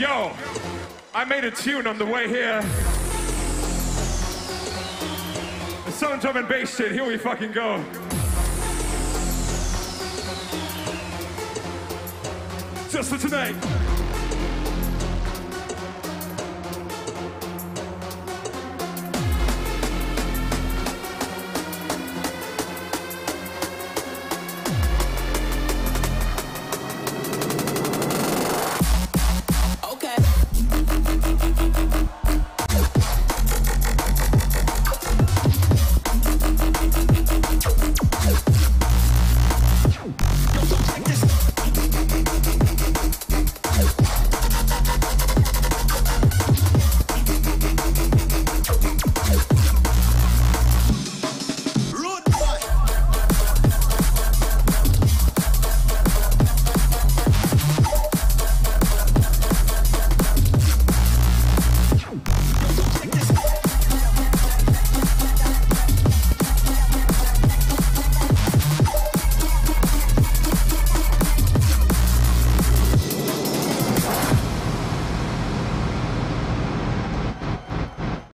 Yo, I made a tune on the way here. There's some drum and bass shit, here we fucking go. Just for tonight.